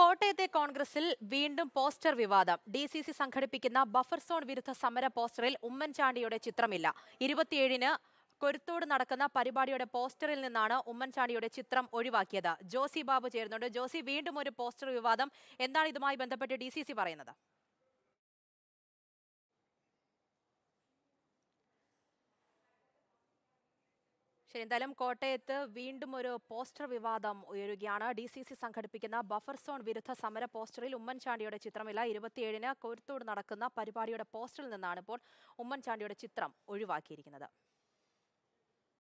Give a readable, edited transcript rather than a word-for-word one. കോട്ടയത്തെ കോൺഗ്രസിൽ വീണ്ടും പോസ്റ്റർ വിവാദം. DCC സംഘടിപ്പിക്കുന്ന ബഫർ സോൺ വിരുദ്ധ സമര പോസ്റ്ററിൽ ഉമ്മൻചാണ്ടിയുടെ ചിത്രമില്ല. 27-ന് കൊരുത്തോട് നടക്കുന്ന പരിപാടിയുടെ പോസ്റ്ററിൽ നിന്നാണ് ഉമ്മൻചാണ്ടിയുടെ ചിത്രം ഒഴിവാക്കിയത്. ജോസി ബാബു ചേരുന്നുണ്ട്. ജോസി, വീണ്ടും ഒരു പോസ്റ്റർ വിവാദം, എന്താണ് ഇതുമായി ബന്ധപ്പെട്ട് DCC പറയുന്നത്? ശരി, എന്തായാലും കോട്ടയത്ത് വീണ്ടും ഒരു പോസ്റ്റർ വിവാദം ഉയരുകയാണ്. DCC സംഘടിപ്പിക്കുന്ന ബഫർ സോൺ വിരുദ്ധ സമര പോസ്റ്ററിൽ ഉമ്മൻചാണ്ടിയുടെ ചിത്രമില്ല. 27-ന് കൊരുത്തോട് നടക്കുന്ന പരിപാടിയുടെ പോസ്റ്ററിൽ നിന്നാണ് ഇപ്പോൾ ഉമ്മൻചാണ്ടിയുടെ ചിത്രം ഒഴിവാക്കിയിരിക്കുന്നത്.